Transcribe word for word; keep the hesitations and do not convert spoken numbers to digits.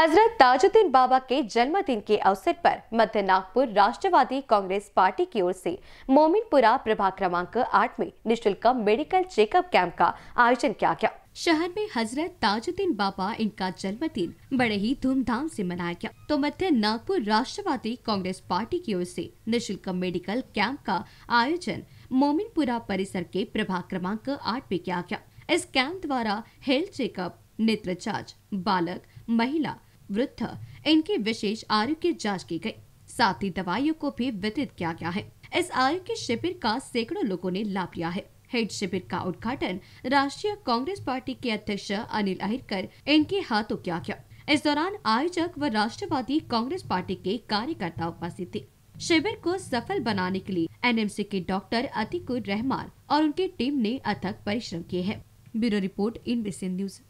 हजरत ताजुद्दीन बाबा के जन्मदिन के अवसर पर मध्य नागपुर राष्ट्रवादी कांग्रेस पार्टी की ओर से मोमिनपुरा प्रभाग क्रमांक आठ में निःशुल्क मेडिकल चेकअप कैंप का आयोजन किया गया। शहर में हजरत ताजुद्दीन बाबा इनका जन्मदिन बड़े ही धूमधाम से मनाया गया, तो मध्य नागपुर राष्ट्रवादी कांग्रेस पार्टी की ओर से निःशुल्क मेडिकल कैंप का आयोजन मोमिनपुरा परिसर के प्रभाग क्रमांक आठ में किया गया। इस कैंप द्वारा हेल्थ चेकअप, नेत्र जांच, बालक, महिला, वृद्ध इनकी विशेष आरोग्य जांच की गई, साथ ही दवाइयों को भी वितरित किया गया है। इस आरोग्य शिविर का सैकड़ों लोगों ने लाभ लिया है। हेड शिविर का उद्घाटन राष्ट्रीय कांग्रेस पार्टी के अध्यक्ष अनिल अहिरकर इनके हाथों किया गया। इस दौरान आयोजक व राष्ट्रवादी कांग्रेस पार्टी के कार्यकर्ता उपस्थित थे। शिविर को सफल बनाने के लिए एन एम सी के डॉक्टर अतिकुर रहमान और उनकी टीम ने अथक परिश्रम किए हैं। Bureau report, N B C news.